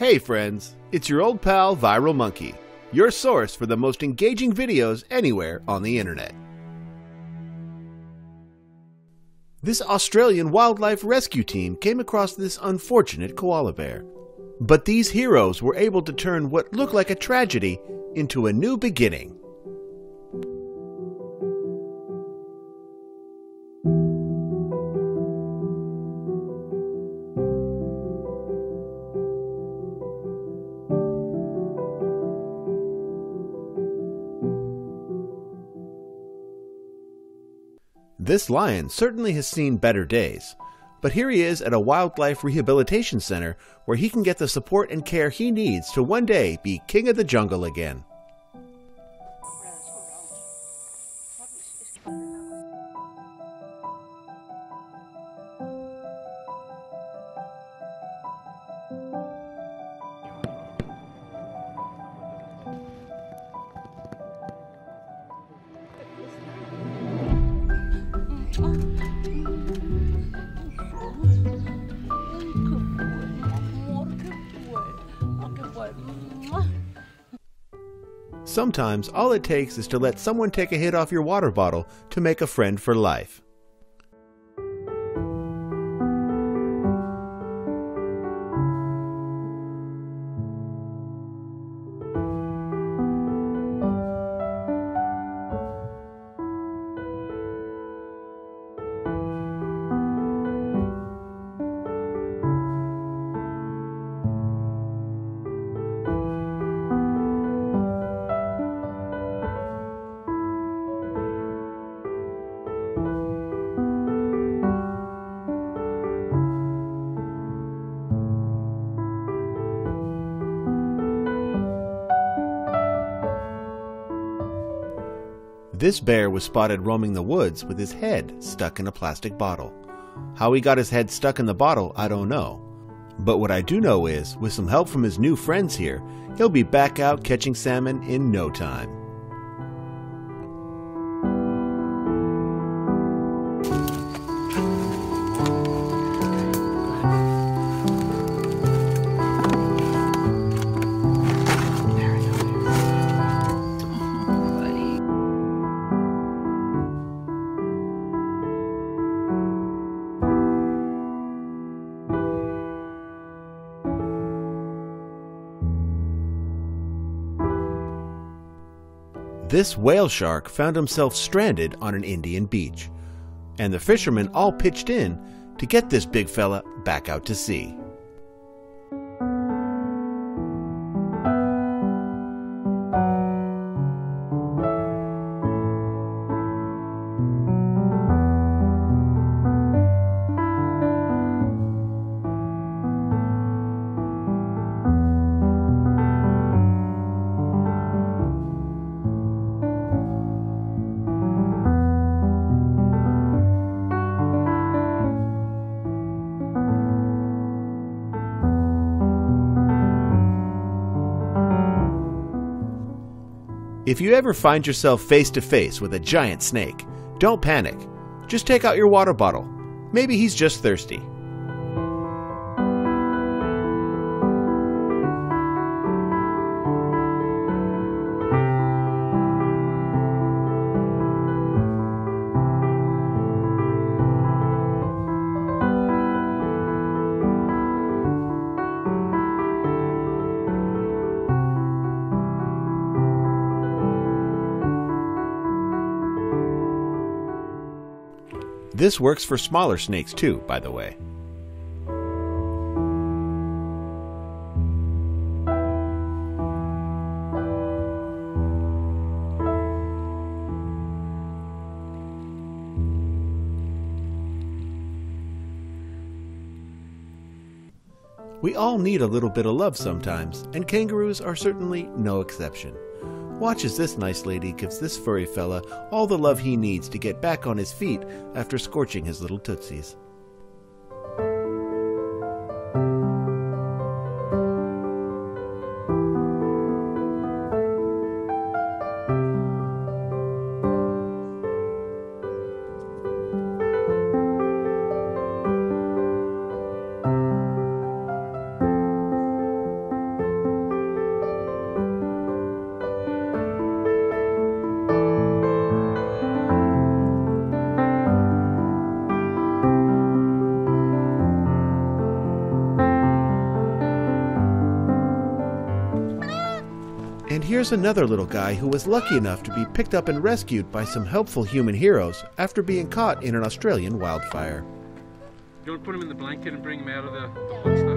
Hey friends, it's your old pal Viral Monkey, your source for the most engaging videos anywhere on the internet. This Australian wildlife rescue team came across this unfortunate koala bear. But these heroes were able to turn what looked like a tragedy into a new beginning. This lion certainly has seen better days, but here he is at a wildlife rehabilitation center where he can get the support and care he needs to one day be king of the jungle again. Sometimes all it takes is to let someone take a hit off your water bottle to make a friend for life. This bear was spotted roaming the woods with his head stuck in a plastic bottle. How he got his head stuck in the bottle, I don't know. But what I do know is, with some help from his new friends here, he'll be back out catching salmon in no time. This whale shark found himself stranded on an Indian beach, and the fishermen all pitched in to get this big fella back out to sea. If you ever find yourself face to face with a giant snake, don't panic. Just take out your water bottle. Maybe he's just thirsty. This works for smaller snakes too, by the way. We all need a little bit of love sometimes, and kangaroos are certainly no exception. Watch as this nice lady gives this furry fella all the love he needs to get back on his feet after scorching his little tootsies. And here's another little guy who was lucky enough to be picked up and rescued by some helpful human heroes after being caught in an Australian wildfire. You want to put him in the blanket and bring him out of the hot stuff?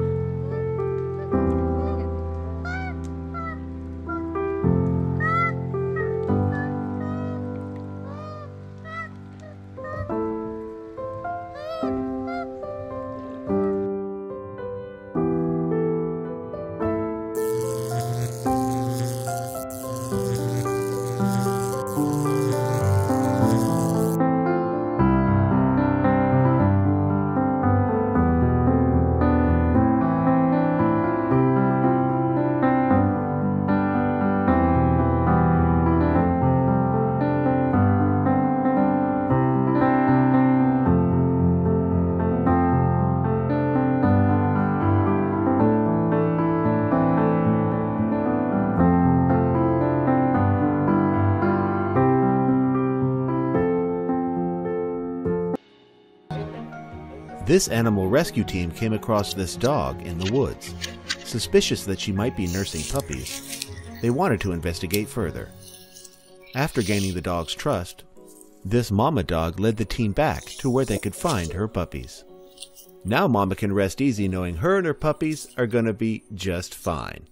This animal rescue team came across this dog in the woods, suspicious that she might be nursing puppies. They wanted to investigate further. After gaining the dog's trust, this mama dog led the team back to where they could find her puppies. Now Mama can rest easy knowing her and her puppies are going to be just fine.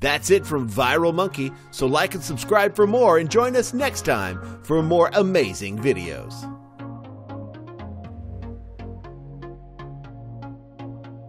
That's it from Viral Monkey, so like and subscribe for more and join us next time for more amazing videos.